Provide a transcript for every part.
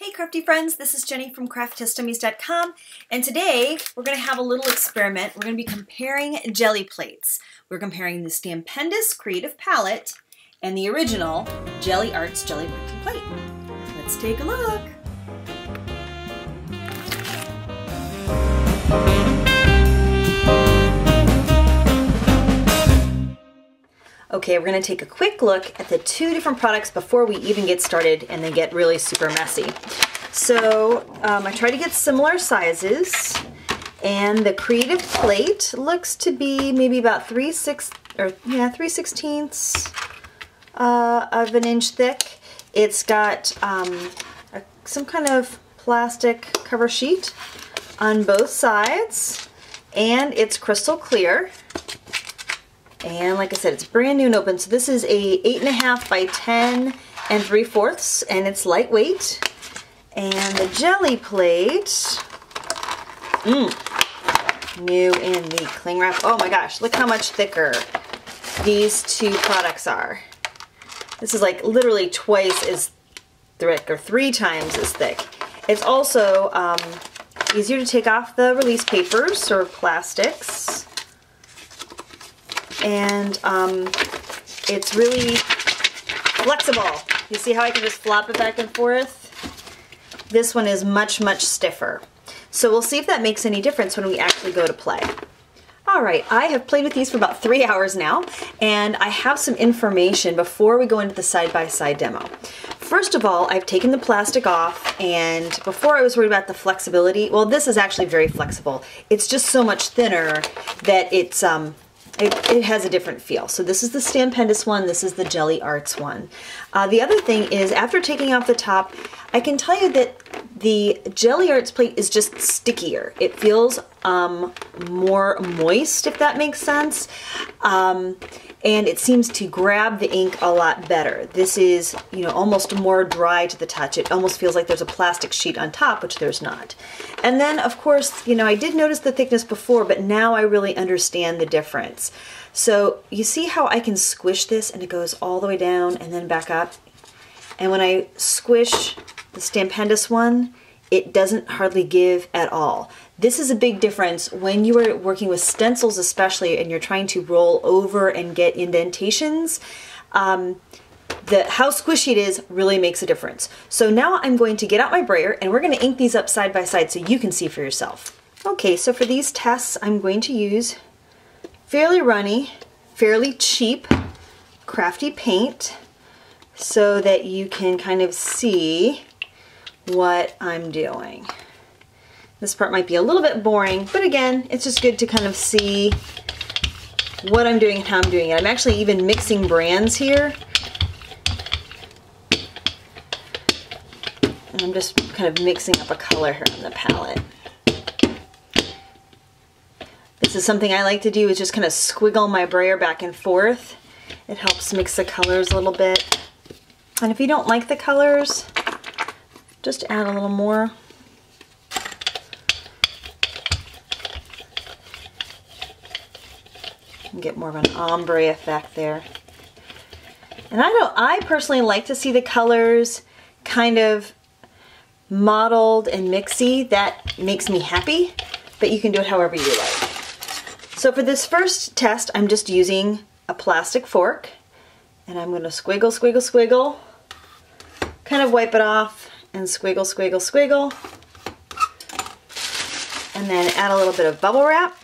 Hey crafty friends, this is Jenny from CraftTestDummies.com, and today we're going to have a little experiment. We're going to be comparing jelly plates. We're comparing the Stampendous Creative Palette and the original Gelli Arts Jelly Printing Plate. Let's take a look. Okay, we're going to take a quick look at the two different products before we even get started and they get really super messy. So I tried to get similar sizes, and the Creative Plate looks to be maybe about 3/16 of an inch thick. It's got some kind of plastic cover sheet on both sides, and it's crystal clear. And like I said, it's brand new and open. So this is a 8.5 by 10 3/4, and it's lightweight. And the jelly plate, new in the cling wrap. Oh my gosh, look how much thicker these two products are. This is like literally twice as thick, or 3 times as thick. It's also easier to take off the release papers or plastics. And it's really flexible. You see how I can just flop it back and forth? This one is much, much stiffer. So we'll see if that makes any difference when we actually go to play. All right, I have played with these for about 3 hours now, and I have some information before we go into the side-by-side demo. First of all, I've taken the plastic off, and before I was worried about the flexibility. Well, this is actually very flexible. It's just so much thinner that it's it has a different feel. So this is the Stampendous one, this is the Gelli Arts one. The other thing is, after taking off the top, I can tell you that the Gelli Arts plate is just stickier. It feels more moist, if that makes sense. And it seems to grab the ink a lot better. This is, you know, almost more dry to the touch. It almost feels like there's a plastic sheet on top, which there's not. And then, of course, you know, I did notice the thickness before, but now I really understand the difference. So you see how I can squish this, and it goes all the way down and then back up. And when I squish the Stampendous one, it doesn't hardly give at all. This is a big difference when you are working with stencils especially, and you're trying to roll over and get indentations. How squishy it is really makes a difference. So now I'm going to get out my brayer, and we're going to ink these up side by side so you can see for yourself. Okay, so for these tests I'm going to use fairly runny, fairly cheap crafty paint so that you can kind of see what I'm doing. This part might be a little bit boring, but again, it's just good to kind of see what I'm doing and how I'm doing it. I'm actually even mixing brands here. And I'm just kind of mixing up a color here on the palette. This is something I like to do, is just kind of squiggle my brayer back and forth. It helps mix the colors a little bit. And if you don't like the colors, just add a little more. And get more of an ombre effect there. And I personally like to see the colors kind of mottled and mixy. That makes me happy, but you can do it however you like. So for this first test, I'm just using a plastic fork, and I'm going to squiggle, squiggle, squiggle, kind of wipe it off, and squiggle, squiggle, squiggle, and then add a little bit of bubble wrap.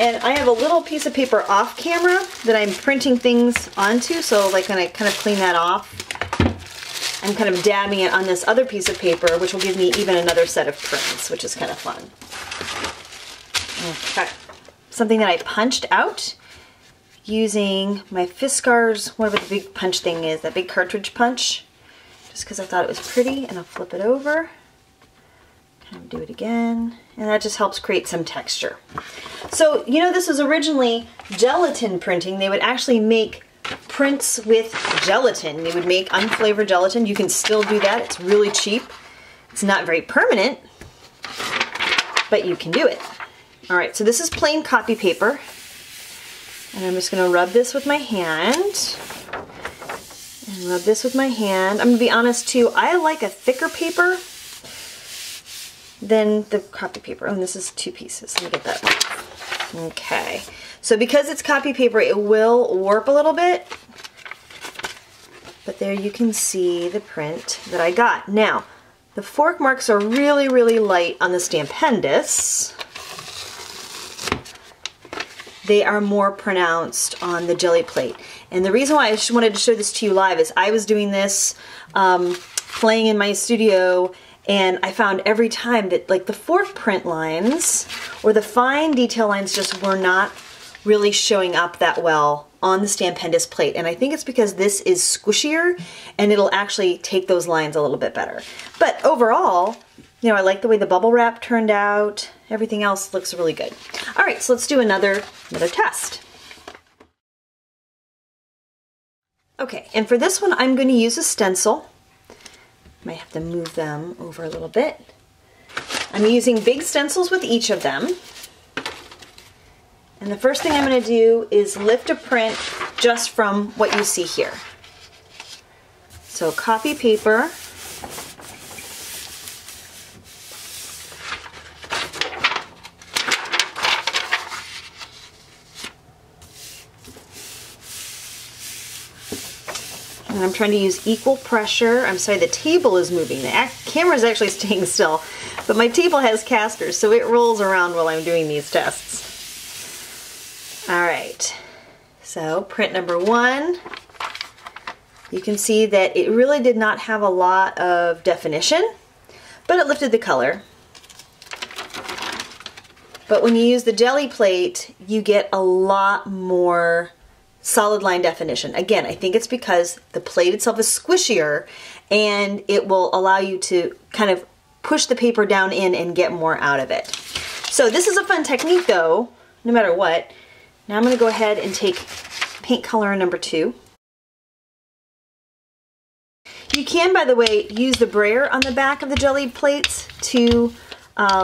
And I have a little piece of paper off camera that I'm printing things onto, so like when I kind of clean that off, I'm kind of dabbing it on this other piece of paper, which will give me even another set of prints, which is kind of fun. Okay. Something that I punched out using my Fiskars, whatever the big punch thing is, that big cartridge punch, just because I thought it was pretty, and I'll flip it over, kind of do it again, and that just helps create some texture. So, you know, this was originally gelatin printing. They would actually make prints with gelatin. They would make unflavored gelatin. You can still do that. It's really cheap. It's not very permanent, but you can do it. All right, so this is plain copy paper. And I'm just going to rub this with my hand, and rub this with my hand. I'm going to be honest too, I like a thicker paper than the copy paper. And this is two pieces. Let me get that. Okay. So because it's copy paper, it will warp a little bit. But there you can see the print that I got. Now, the fork marks are really, really light on the Stampendous. They are more pronounced on the Gelli plate. And the reason why I wanted to show this to you live is I was doing this, playing in my studio, and I found every time that like the fork print lines or the fine detail lines just were not really showing up that well on the Stampendous plate. And I think it's because this is squishier and it'll actually take those lines a little bit better. But overall, you know, I like the way the bubble wrap turned out. Everything else looks really good. All right, so let's do another test. Okay, and for this one, I'm going to use a stencil. Might have to move them over a little bit. I'm using big stencils with each of them. And the first thing I'm going to do is lift a print just from what you see here. So copy paper. And I'm trying to use equal pressure. I'm sorry, the table is moving. The camera's actually staying still, but my table has casters, so it rolls around while I'm doing these tests. All right, so print number one. You can see that it really did not have a lot of definition, but it lifted the color. But when you use the Gelli plate, you get a lot more solid line definition. Again, I think it's because the plate itself is squishier and it will allow you to kind of push the paper down in and get more out of it. So this is a fun technique though, no matter what. Now I'm going to go ahead and take paint color number two. You can, by the way, use the brayer on the back of the Gelli plates to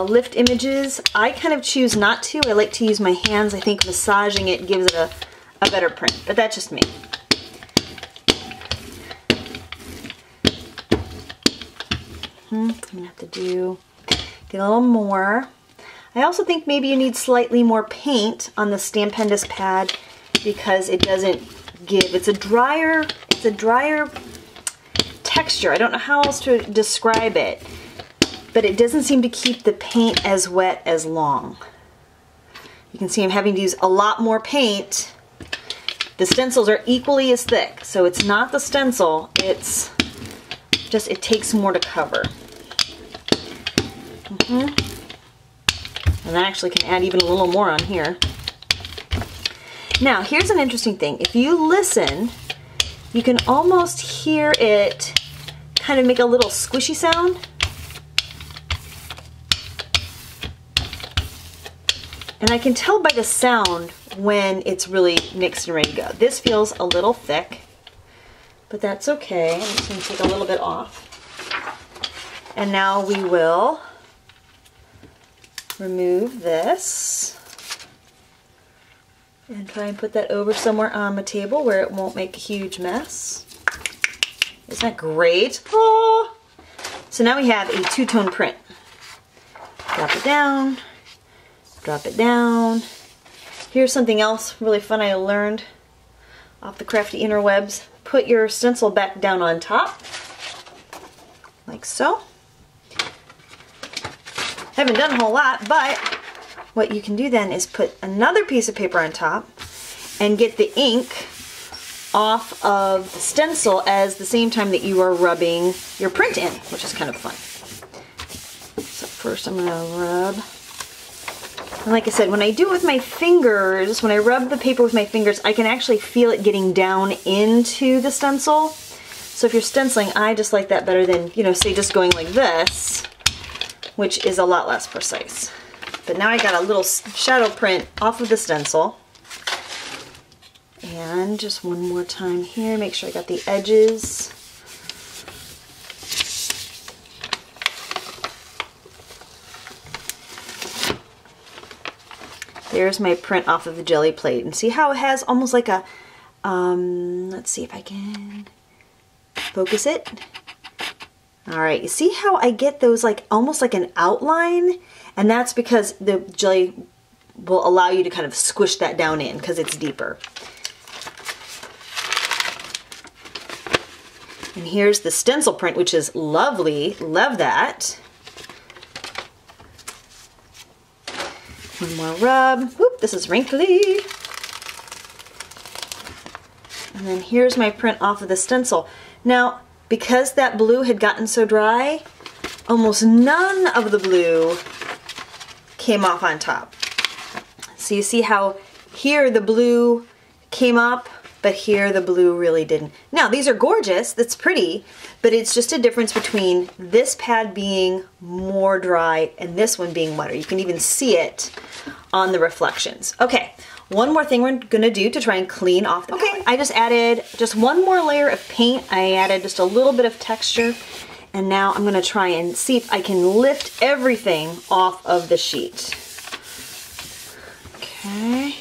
lift images. I kind of choose not to. I like to use my hands. I think massaging it gives it a better print, but that's just me. I'm gonna have to get a little more. I also think maybe you need slightly more paint on the Stampendous pad because it doesn't give, it's a drier texture. I don't know how else to describe it, but it doesn't seem to keep the paint as wet as long. You can see I'm having to use a lot more paint. The stencils are equally as thick, so it's not the stencil, it's just it takes more to cover. And I actually can add even a little more on here. Now, here's an interesting thing. If you listen, you can almost hear it kind of make a little squishy sound. And I can tell by the sound when it's really mixed and ready to go. This feels a little thick, but that's okay. I'm just going to take a little bit off. And now we will remove this and try and put that over somewhere on the table where it won't make a huge mess. Isn't that great? Oh. So now we have a two-tone print. Drop it down, drop it down. Here's something else really fun I learned off the crafty interwebs. Put your stencil back down on top, like so. Haven't done a whole lot, but what you can do then is put another piece of paper on top and get the ink off of the stencil at the same time that you are rubbing your print in, which is kind of fun. So first I'm gonna rub. And like I said, when I do it with my fingers, when I rub the paper with my fingers, I can actually feel it getting down into the stencil. So if you're stenciling, I just like that better than, you know, say just going like this, which is a lot less precise. But now I got a little shadow print off of the stencil. And just one more time here, make sure I got the edges. There's my print off of the Gelli plate, and see how it has almost like a, let's see if I can focus it. All right, you see how I get those like almost like an outline? And that's because the jelly will allow you to kind of squish that down in because it's deeper. And here's the stencil print, which is lovely. Love that. One more rub. Oop, this is wrinkly. And then here's my print off of the stencil. Now, because that blue had gotten so dry, almost none of the blue came off on top. So you see how here the blue came up, but here the blue really didn't. Now, these are gorgeous, that's pretty, but it's just a difference between this pad being more dry and this one being wetter. You can even see it on the reflections. Okay, one more thing we're gonna do to try and clean off the palette. Okay, I just added just one more layer of paint. I added just a little bit of texture, and now I'm gonna try and see if I can lift everything off of the sheet. Okay.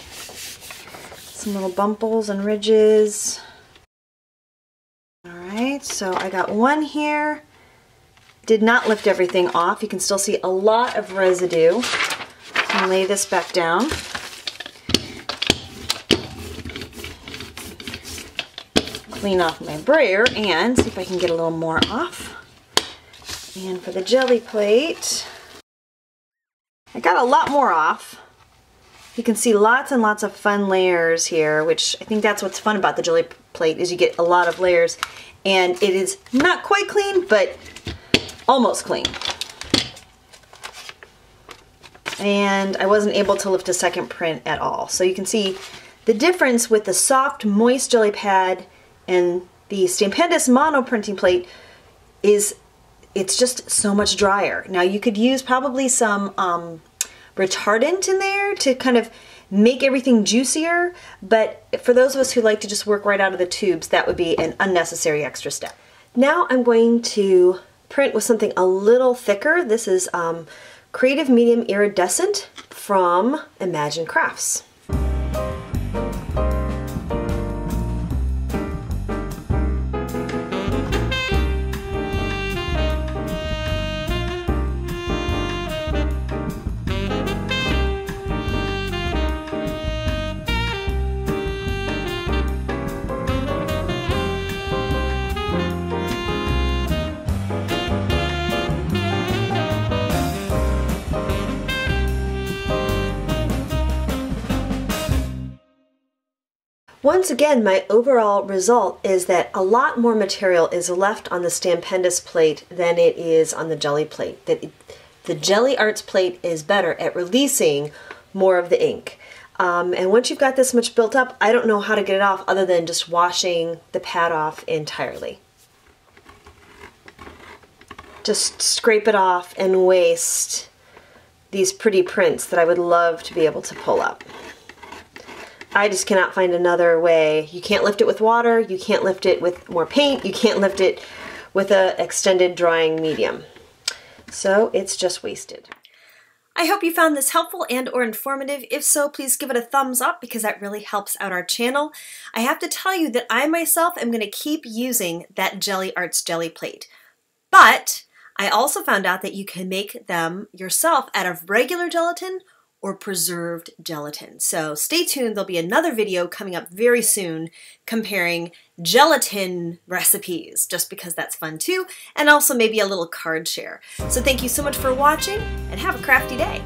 Some little bumbles and ridges. All right, so I got one here. Did not lift everything off. You can still see a lot of residue. I'll lay this back down. Clean off my brayer and see if I can get a little more off. And for the jelly plate, I got a lot more off. You can see lots and lots of fun layers here, which I think that's what's fun about the jelly plate, is you get a lot of layers, and it is not quite clean, but almost clean. And I wasn't able to lift a second print at all. So you can see the difference with the soft, moist jelly pad and the Stampendous Mono Printing Plate is it's just so much drier. Now you could use probably some retardant in there to kind of make everything juicier, but for those of us who like to just work right out of the tubes, that would be an unnecessary extra step. Now I'm going to print with something a little thicker. This is Creative Medium Iridescent from Imagine Crafts. Once again, my overall result is that a lot more material is left on the Stampendous plate than it is on the jelly plate. The Gelli Arts plate is better at releasing more of the ink. And once you've got this much built up, I don't know how to get it off other than just washing the pad off entirely. Just scrape it off and waste these pretty prints that I would love to be able to pull up. I just cannot find another way. You can't lift it with water, you can't lift it with more paint, you can't lift it with an extended drying medium. So it's just wasted. I hope you found this helpful and or informative. If so, please give it a thumbs up because that really helps out our channel. I have to tell you that I myself am going to keep using that Gelli Arts jelly plate, but I also found out that you can make them yourself out of regular gelatin or preserved gelatin. So stay tuned, there'll be another video coming up very soon comparing gelatin recipes, just because that's fun too, and also maybe a little card share. So thank you so much for watching and have a crafty day.